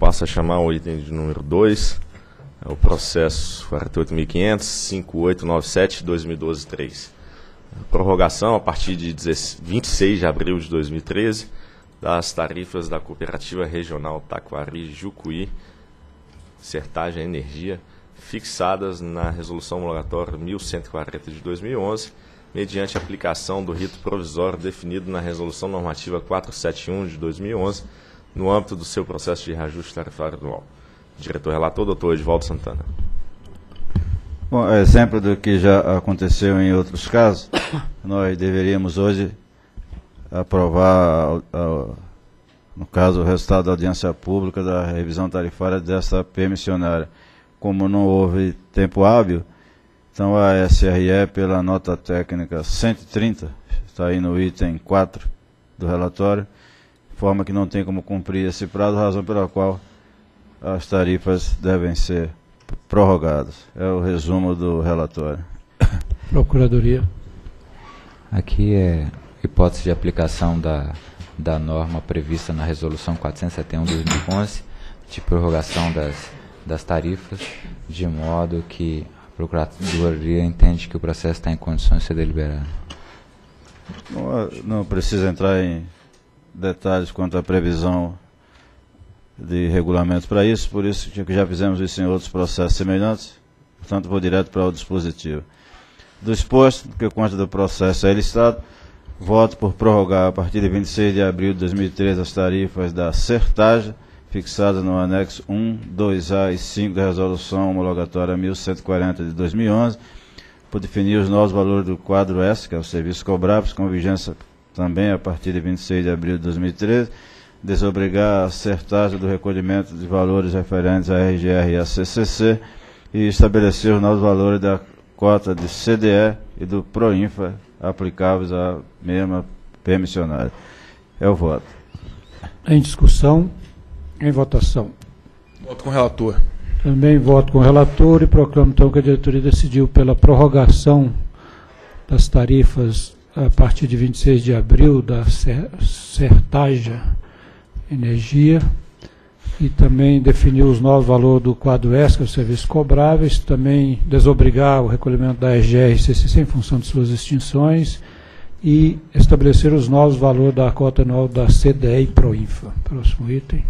Passo a chamar o item de número 2, é o processo 48.500.5897/2012-3. Prorrogação a partir de 26 de abril de 2013 das tarifas da Cooperativa Regional Taquari Jacuí, Certaja Energia, fixadas na Resolução Homologatória 1140 de 2011, mediante aplicação do rito provisório definido na Resolução Normativa 471 de 2011, no âmbito do seu processo de reajuste tarifário anual. Diretor-relator, doutor Edvaldo Santana. Bom, exemplo do que já aconteceu em outros casos, nós deveríamos hoje aprovar, no caso, o resultado da audiência pública da revisão tarifária dessa permissionária. Como não houve tempo hábil, então a SRE, pela nota técnica 130, está aí no item 4 do relatório, forma que não tem como cumprir esse prazo, razão pela qual as tarifas devem ser prorrogadas. É o resumo do relatório. Procuradoria. Aqui é hipótese de aplicação da norma prevista na Resolução 471/2011, de prorrogação das tarifas, de modo que a Procuradoria entende que o processo está em condições de ser deliberado. Não precisa entrar em detalhes quanto à previsão de regulamento para isso, por isso que já fizemos isso em outros processos semelhantes, portanto vou direto para o dispositivo. Do exposto, que consta do processo é listado, voto por prorrogar a partir de 26 de abril de 2013 as tarifas da Certaja, fixadas no anexo 1, 2A e 5 da Resolução Homologatória 1140 de 2011, por definir os novos valores do quadro S, que é o serviço cobráveis, com vigência também a partir de 26 de abril de 2013, desobrigar a Certaja do recolhimento de valores referentes à RGR e à CCC e estabelecer os novos valores da cota de CDE e do Proinfa aplicáveis à mesma permissionária. É o voto. Em discussão, em votação. Voto com o relator. Também voto com o relator e proclamo então que a diretoria decidiu pela prorrogação das tarifas a partir de 26 de abril, da Certaja Energia, e também definiu os novos valores do quadro ESCA, os serviços cobráveis, também desobrigar o recolhimento da RGR e CCC em função de suas extinções, e estabelecer os novos valores da cota anual da CDE e Proinfa. Próximo item.